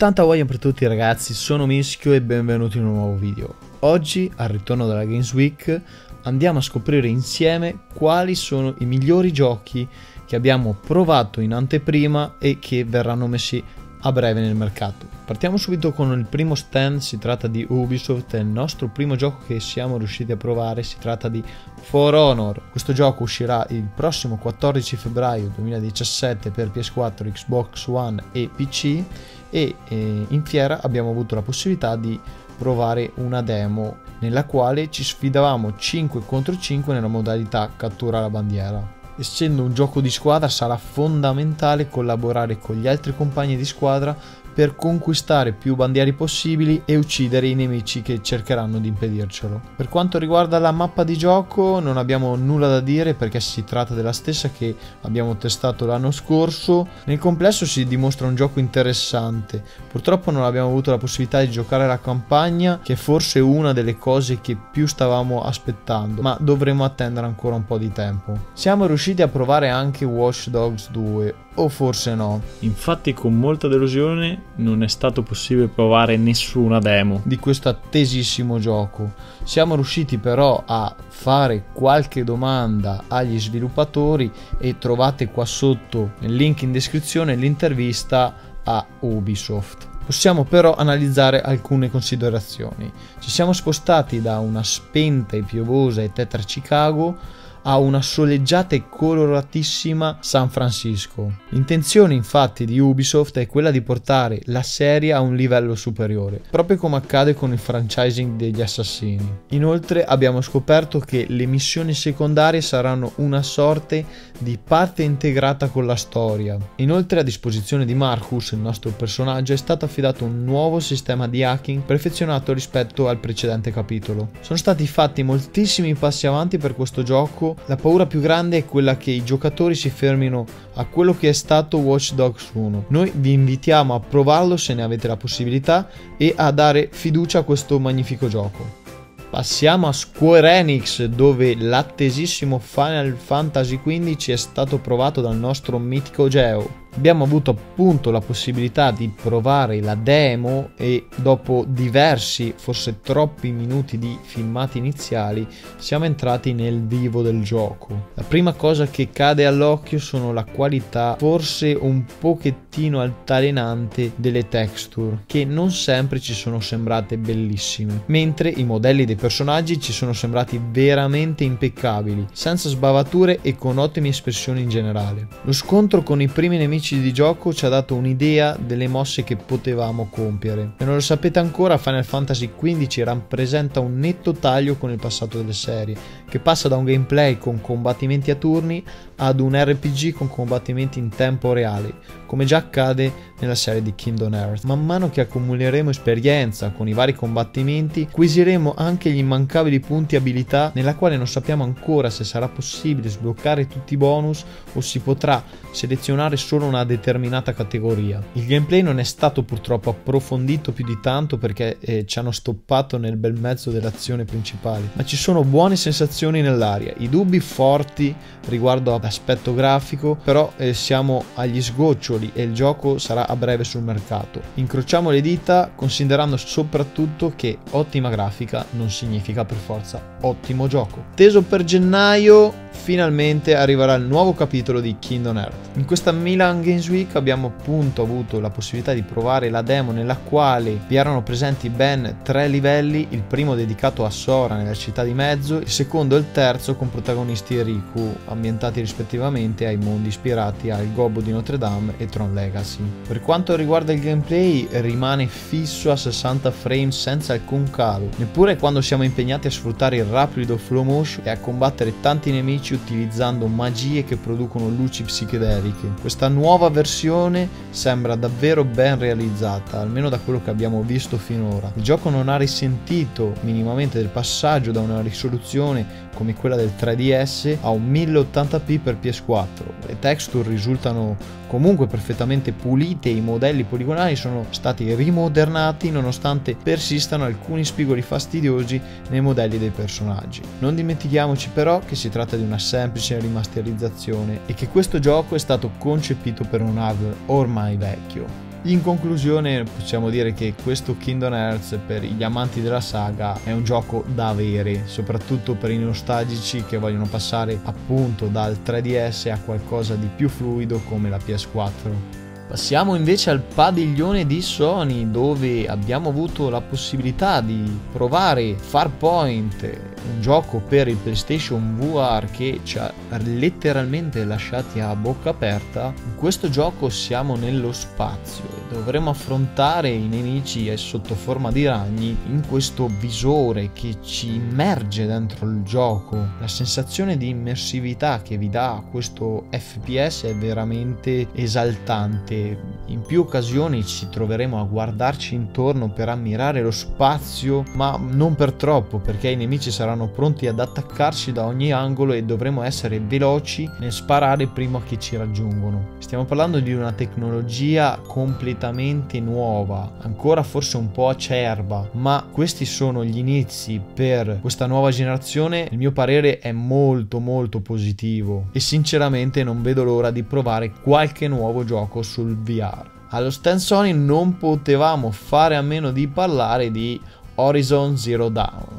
Tanta voglia per tutti ragazzi, sono Mischio e benvenuti in un nuovo video. Oggi, al ritorno della Games Week, andiamo a scoprire insieme quali sono i migliori giochi che abbiamo provato in anteprima e che verranno messi a breve nel mercato. Partiamo subito con il primo stand, si tratta di Ubisoft e il nostro primo gioco che siamo riusciti a provare si tratta di For Honor. Questo gioco uscirà il prossimo 14 febbraio 2017 per PS4, Xbox One e PC e in fiera abbiamo avuto la possibilità di provare una demo nella quale ci sfidavamo 5 contro 5 nella modalità cattura la bandiera. Essendo un gioco di squadra sarà fondamentale collaborare con gli altri compagni di squadra per conquistare più bandiere possibili e uccidere i nemici che cercheranno di impedircelo. Per quanto riguarda la mappa di gioco non abbiamo nulla da dire perché si tratta della stessa che abbiamo testato l'anno scorso. Nel complesso si dimostra un gioco interessante, purtroppo non abbiamo avuto la possibilità di giocare la campagna che è forse una delle cose che più stavamo aspettando, ma dovremo attendere ancora un po' di tempo. Siamo riusciti a provare anche Watch Dogs 2, o forse no. Infatti con molta delusione non è stato possibile provare nessuna demo di questo attesissimo gioco. Siamo riusciti però a fare qualche domanda agli sviluppatori e trovate qua sotto nel link in descrizione l'intervista a Ubisoft. Possiamo però analizzare alcune considerazioni. Ci siamo spostati da una spenta e piovosa e tetra Chicago a una soleggiata e coloratissima San Francisco. L'intenzione infatti di Ubisoft è quella di portare la serie a un livello superiore, proprio come accade con il franchising degli assassini. Inoltre abbiamo scoperto che le missioni secondarie saranno una sorta di parte integrata con la storia. Inoltre a disposizione di Marcus, il nostro personaggio, è stato affidato un nuovo sistema di hacking perfezionato rispetto al precedente capitolo. Sono stati fatti moltissimi passi avanti per questo gioco. La paura più grande è quella che i giocatori si fermino a quello che è stato Watch Dogs 1. Noi vi invitiamo a provarlo se ne avete la possibilità e a dare fiducia a questo magnifico gioco. Passiamo a Square Enix, dove l'attesissimo Final Fantasy XV è stato provato dal nostro mitico Geo. Abbiamo avuto appunto la possibilità di provare la demo e dopo diversi, forse troppi minuti di filmati iniziali siamo entrati nel vivo del gioco. La prima cosa che cade all'occhio sono la qualità forse un pochettino altalenante delle texture che non sempre ci sono sembrate bellissime, mentre i modelli dei personaggi ci sono sembrati veramente impeccabili, senza sbavature e con ottime espressioni in generale. Lo scontro con i primi nemici di gioco ci ha dato un'idea delle mosse che potevamo compiere. Se non lo sapete ancora, Final Fantasy XV rappresenta un netto taglio con il passato delle serie, che passa da un gameplay con combattimenti a turni ad un RPG con combattimenti in tempo reale, come già accade nella serie di Kingdom Hearts. Man mano che accumuleremo esperienza con i vari combattimenti, acquisiremo anche gli immancabili punti abilità, nella quale non sappiamo ancora se sarà possibile sbloccare tutti i bonus o si potrà selezionare solo una determinata categoria. Il gameplay non è stato purtroppo approfondito più di tanto perché ci hanno stoppato nel bel mezzo dell'azione principale, ma ci sono buone sensazioni nell'aria. I dubbi forti riguardo all'aspetto grafico, però siamo agli sgoccioli e il gioco sarà a breve sul mercato. Incrociamo le dita considerando soprattutto che ottima grafica non significa per forza ottimo gioco. Teso per gennaio finalmente arriverà il nuovo capitolo di Kingdom Hearts. In questa Milan Games Week abbiamo appunto avuto la possibilità di provare la demo nella quale vi erano presenti ben 3 livelli, il primo dedicato a Sora nella città di mezzo, il secondo e il terzo con protagonisti e Riku, ambientati rispettivamente ai mondi ispirati al Gobbo di Notre Dame e Tron Legacy. Per quanto riguarda il gameplay rimane fisso a 60 frames senza alcun calo, neppure quando siamo impegnati a sfruttare il rapido flow motion e a combattere tanti nemici utilizzando magie che producono luci psichedeliche. Questa nuova versione sembra davvero ben realizzata, almeno da quello che abbiamo visto finora. Il gioco non ha risentito minimamente del passaggio da una risoluzione come quella del 3DS a un 1080p per PS4. Le texture risultano comunque perfettamente pulite, i modelli poligonali sono stati rimodernati nonostante persistano alcuni spigoli fastidiosi nei modelli dei personaggi. Non dimentichiamoci però che si tratta di una semplice rimasterizzazione e che questo gioco è stato concepito per un hardware ormai vecchio. In conclusione possiamo dire che questo Kingdom Hearts per gli amanti della saga è un gioco da avere, soprattutto per i nostalgici che vogliono passare appunto dal 3DS a qualcosa di più fluido come la PS4. Passiamo invece al padiglione di Sony, dove abbiamo avuto la possibilità di provare Farpoint, un gioco per il PlayStation VR che ci ha letteralmente lasciati a bocca aperta. In questo gioco siamo nello spazio e dovremo affrontare i nemici sotto forma di ragni in questo visore che ci immerge dentro il gioco. La sensazione di immersività che vi dà questo FPS è veramente esaltante. In più occasioni ci troveremo a guardarci intorno per ammirare lo spazio, ma non per troppo, perché i nemici saranno pronti ad attaccarci da ogni angolo e dovremo essere veloci nel sparare prima che ci raggiungono. Stiamo parlando di una tecnologia completamente nuova, ancora forse un po' acerba, ma questi sono gli inizi per questa nuova generazione. Il mio parere è molto positivo e sinceramente non vedo l'ora di provare qualche nuovo gioco sul VR. Allo stand Sony non potevamo fare a meno di parlare di Horizon Zero Dawn.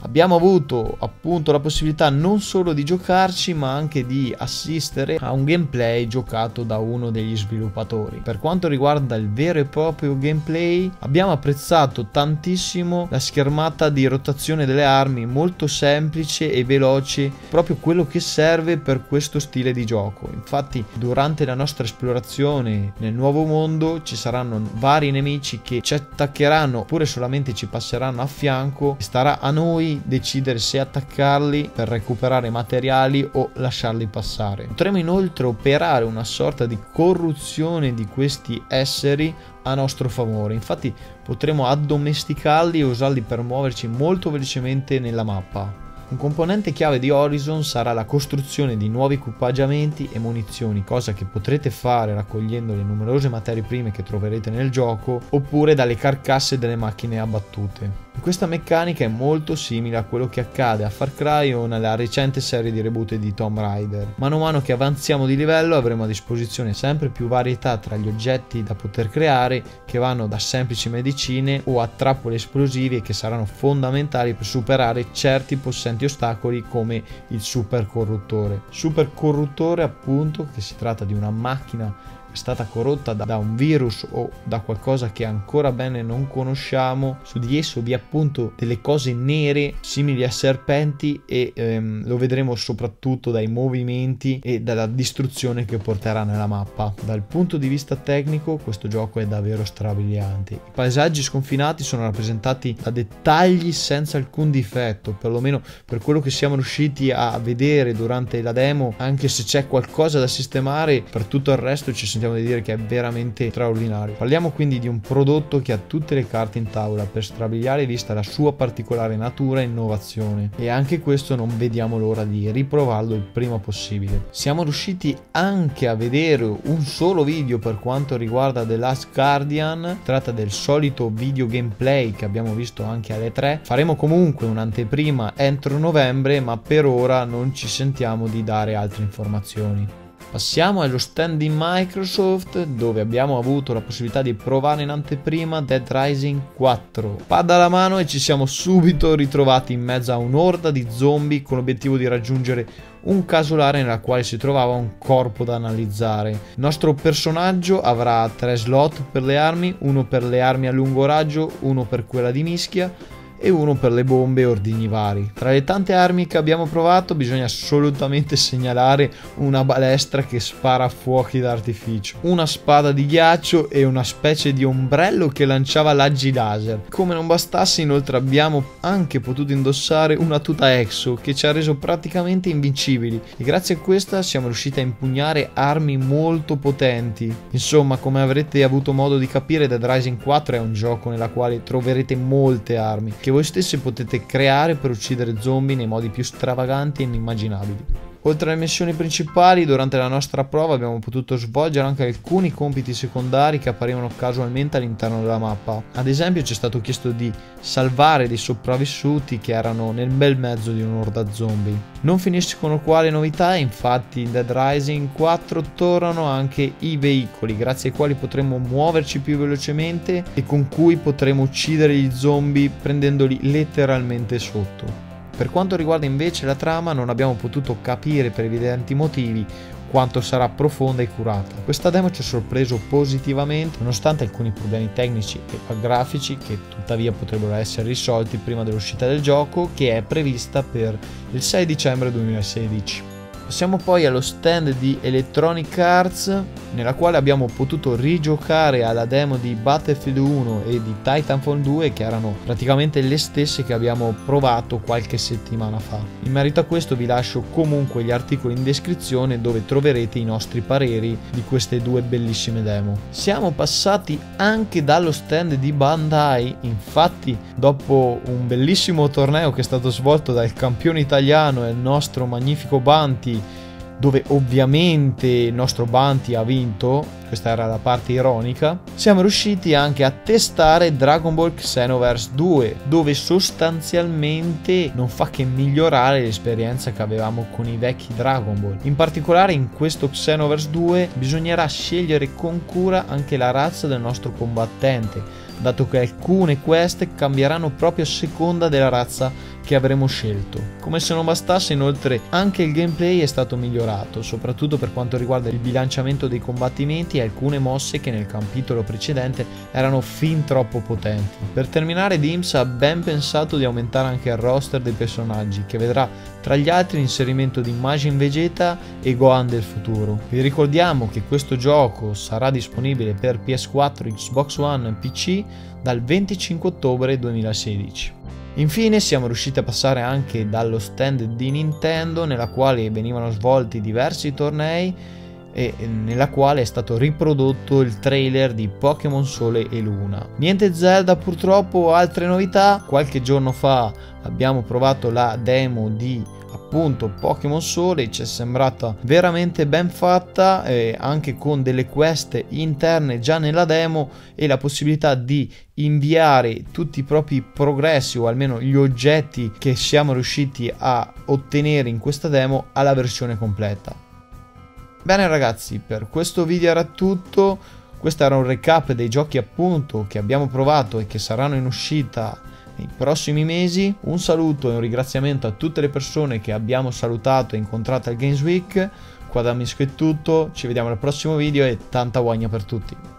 Abbiamo avuto appunto la possibilità non solo di giocarci, ma anche di assistere a un gameplay giocato da uno degli sviluppatori. Per quanto riguarda il vero e proprio gameplay, abbiamo apprezzato tantissimo la schermata di rotazione delle armi, molto semplice e veloce, proprio quello che serve per questo stile di gioco. Infatti durante la nostra esplorazione nel nuovo mondo ci saranno vari nemici che ci attaccheranno oppure solamente ci passeranno a fianco, e starà a noi decidere se attaccarli per recuperare materiali o lasciarli passare. Potremo inoltre operare una sorta di corruzione di questi esseri a nostro favore, infatti potremo addomesticarli e usarli per muoverci molto velocemente nella mappa. Un componente chiave di Horizon sarà la costruzione di nuovi equipaggiamenti e munizioni, cosa che potrete fare raccogliendo le numerose materie prime che troverete nel gioco oppure dalle carcasse delle macchine abbattute. Questa meccanica è molto simile a quello che accade a Far Cry o nella recente serie di reboot di Tomb Raider. Mano a mano che avanziamo di livello avremo a disposizione sempre più varietà tra gli oggetti da poter creare, che vanno da semplici medicine o a trappole esplosive che saranno fondamentali per superare certi possenti ostacoli come il Supercorruttore. Supercorruttore appunto, che si tratta di una macchina stata corrotta da un virus o da qualcosa che ancora bene non conosciamo. Su di esso vi è appunto delle cose nere simili a serpenti e lo vedremo soprattutto dai movimenti e dalla distruzione che porterà nella mappa. Dal punto di vista tecnico questo gioco è davvero strabiliante. I paesaggi sconfinati sono rappresentati da dettagli senza alcun difetto, perlomeno per quello che siamo riusciti a vedere durante la demo, anche se c'è qualcosa da sistemare. Per tutto il resto ci sentiamo di dire che è veramente straordinario. Parliamo quindi di un prodotto che ha tutte le carte in tavola per strabiliare, vista la sua particolare natura e innovazione, e anche questo non vediamo l'ora di riprovarlo il prima possibile. Siamo riusciti anche a vedere un solo video per quanto riguarda The Last Guardian, tratta del solito video gameplay che abbiamo visto anche alle 3. Faremo comunque un'anteprima entro novembre, ma per ora non ci sentiamo di dare altre informazioni. Passiamo allo stand di Microsoft, dove abbiamo avuto la possibilità di provare in anteprima Dead Rising 4. Pad alla mano e ci siamo subito ritrovati in mezzo a un'orda di zombie con l'obiettivo di raggiungere un casolare nella quale si trovava un corpo da analizzare. Il nostro personaggio avrà 3 slot per le armi, uno per le armi a lungo raggio, uno per quella di mischia e uno per le bombe e ordigni vari. Tra le tante armi che abbiamo provato bisogna assolutamente segnalare una balestra che spara fuochi d'artificio, una spada di ghiaccio e una specie di ombrello che lanciava raggi laser. Come non bastasse, inoltre abbiamo anche potuto indossare una tuta exo che ci ha reso praticamente invincibili, e grazie a questa siamo riusciti a impugnare armi molto potenti. Insomma, come avrete avuto modo di capire, Dead Rising 4 è un gioco nella quale troverete molte armi che voi stessi potete creare per uccidere zombie nei modi più stravaganti e inimmaginabili. Oltre alle missioni principali, durante la nostra prova abbiamo potuto svolgere anche alcuni compiti secondari che apparivano casualmente all'interno della mappa. Ad esempio ci è stato chiesto di salvare dei sopravvissuti che erano nel bel mezzo di un'orda zombie. Non finiscono qua le novità, infatti in Dead Rising 4 tornano anche i veicoli, grazie ai quali potremo muoverci più velocemente e con cui potremo uccidere gli zombie prendendoli letteralmente sotto. Per quanto riguarda invece la trama, non abbiamo potuto capire per evidenti motivi quanto sarà profonda e curata. Questa demo ci ha sorpreso positivamente, nonostante alcuni problemi tecnici e grafici che tuttavia potrebbero essere risolti prima dell'uscita del gioco, che è prevista per il 6 dicembre 2016. Passiamo poi allo stand di Electronic Arts, nella quale abbiamo potuto rigiocare alla demo di Battlefield 1 e di Titanfall 2, che erano praticamente le stesse che abbiamo provato qualche settimana fa. In merito a questo vi lascio comunque gli articoli in descrizione dove troverete i nostri pareri di queste due bellissime demo. Siamo passati anche dallo stand di Bandai, infatti dopo un bellissimo torneo che è stato svolto dal campione italiano e il nostro magnifico Banti, dove ovviamente il nostro Banti ha vinto, questa era la parte ironica, siamo riusciti anche a testare Dragon Ball Xenoverse 2, dove sostanzialmente non fa che migliorare l'esperienza che avevamo con i vecchi Dragon Ball. In particolare in questo Xenoverse 2 bisognerà scegliere con cura anche la razza del nostro combattente, dato che alcune quest cambieranno proprio a seconda della razza che avremo scelto. Come se non bastasse, inoltre anche il gameplay è stato migliorato, soprattutto per quanto riguarda il bilanciamento dei combattimenti e alcune mosse che nel capitolo precedente erano fin troppo potenti. Per terminare, Dimps ha ben pensato di aumentare anche il roster dei personaggi, che vedrà tra gli altri l'inserimento di Majin Vegeta e Gohan del futuro. Vi ricordiamo che questo gioco sarà disponibile per PS4, Xbox One e PC dal 25 ottobre 2016. Infine siamo riusciti a passare anche dallo stand di Nintendo, nella quale venivano svolti diversi tornei e nella quale è stato riprodotto il trailer di Pokémon Sole e Luna. Niente Zelda purtroppo, altre novità. Qualche giorno fa abbiamo provato la demo di appunto Pokémon Sole, ci è sembrata veramente ben fatta, anche con delle quest interne già nella demo e la possibilità di inviare tutti i propri progressi, o almeno gli oggetti che siamo riusciti a ottenere in questa demo, alla versione completa. Bene ragazzi, per questo video era tutto. Questo era un recap dei giochi appunto che abbiamo provato e che saranno in uscita nei prossimi mesi. Un saluto e un ringraziamento a tutte le persone che abbiamo salutato e incontrato al Games Week. Qua da Mischio è tutto, ci vediamo al prossimo video e tanta guagna per tutti.